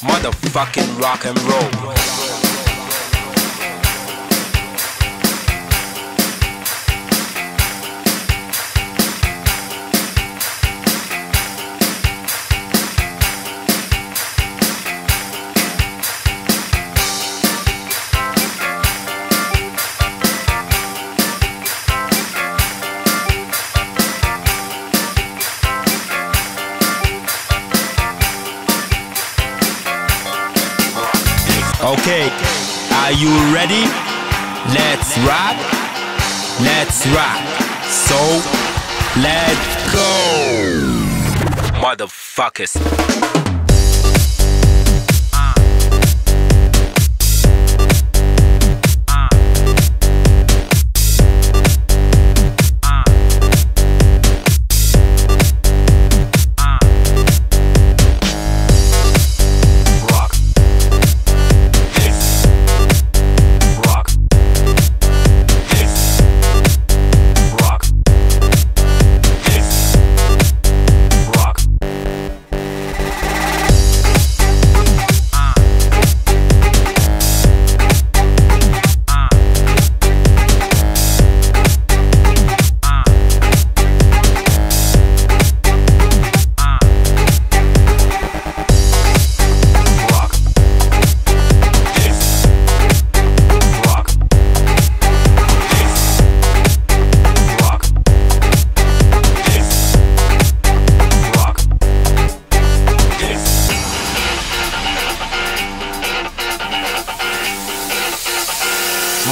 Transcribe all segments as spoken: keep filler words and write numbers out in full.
Motherfucking rock and roll. Okay, are you ready? Let's rock, let's rock. So, let's go, motherfuckers.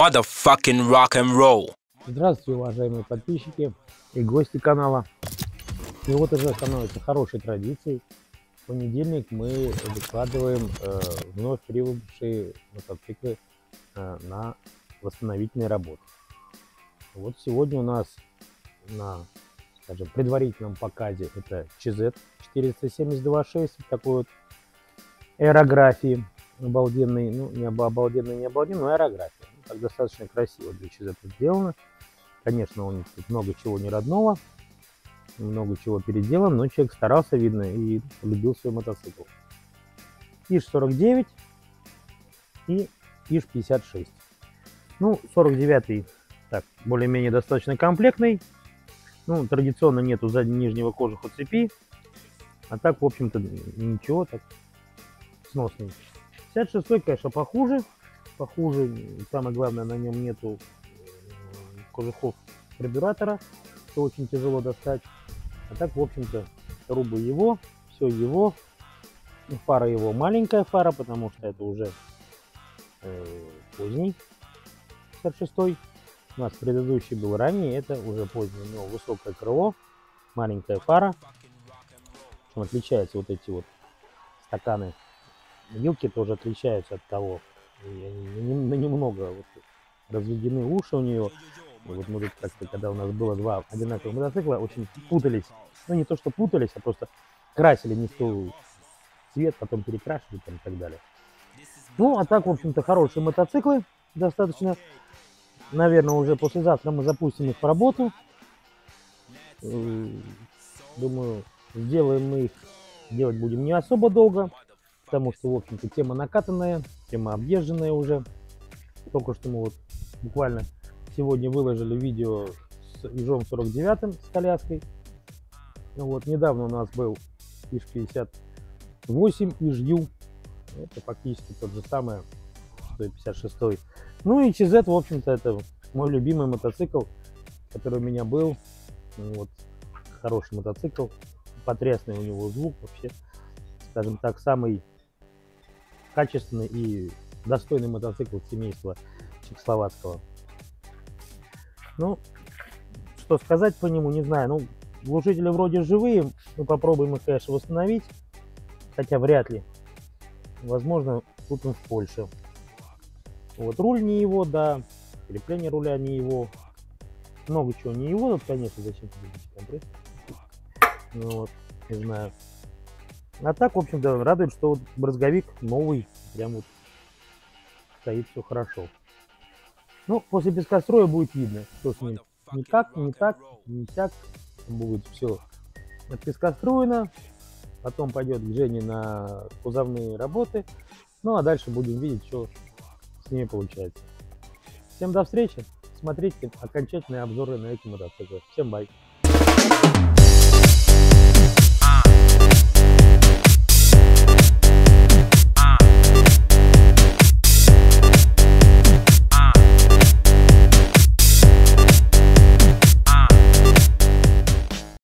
Motherfucking rock and roll. Здравствуйте, уважаемые подписчики и гости канала. И вот уже становится хорошей традицией. В понедельник мы выкладываем э, вновь прибывшие мотоциклы э, на восстановительные работы. Вот сегодня у нас на, скажем, предварительном показе это ЧЗ четыреста семьдесят два шесть, такой вот аэрографии обалденной, ну не обалденной, не обалденной, но аэрографии. Так достаточно красиво для ЧЗ сделано. Конечно, у них тут много чего не родного, много чего переделано, но человек старался, видно, и любил свой мотоцикл. Иж сорок девять и Иж пятьдесят шесть. Ну, сорок девятый так, более-менее достаточно комплектный. Ну, традиционно нету заднего нижнего кожуха цепи. А так, в общем-то, ничего, так сносный. пятьдесят шестой, конечно, похуже. Похуже, самое главное, на нем нету кожухов карбюратора, что очень тяжело достать. А так, в общем-то, трубы его, все его. Фара его маленькая фара, потому что это уже э, поздний пятьдесят шестой. У нас предыдущий был ранний, это уже поздний. У него высокое крыло, маленькая фара. Чем отличаются вот эти вот стаканы, вилки тоже отличаются от того. На немного вот разведены уши у нее. И вот мы тут как-то, когда у нас было два одинаковых мотоцикла, очень путались. Ну не то что путались, а просто красили не то цвет, потом перекрашивали там, и так далее. Ну а так, в общем-то, хорошие мотоциклы достаточно. Наверное, уже послезавтра мы запустим их в работу. Думаю, сделаем мы их, делать будем не особо долго. Потому что, в общем-то, тема накатанная, тема объезженная уже. Только что мы вот буквально сегодня выложили видео с Ижом сорок девятым, с коляской. Вот, недавно у нас был Иж пятьдесят восемь, Иж-Ю. Это фактически тот же самое, что и пятьдесят шестой. Ну и ЧЗ, в общем-то, это мой любимый мотоцикл, который у меня был. Вот, хороший мотоцикл, потрясный у него звук вообще. Скажем так, самый качественный и достойный мотоцикл семейства чехословацкого. Ну, что сказать по нему, не знаю. Ну, глушители вроде живые, мы попробуем их, конечно, восстановить, хотя вряд ли. Возможно, купим в Польше. Вот руль не его, да, крепление руля не его, много чего не его, тут, конечно, зачем-то компрессор. Ну вот, не знаю. А так, в общем-то, радует, что вот брызговик новый, прям вот стоит все хорошо. Ну, после бескостроя будет видно, что с ним не так, не так, не так. Будет все от бескостроено. потом пойдет к Жене на кузовные работы. Ну а дальше будем видеть, что с ней получается. Всем до встречи. Смотрите окончательные обзоры на эти мотоциклы. Всем бай.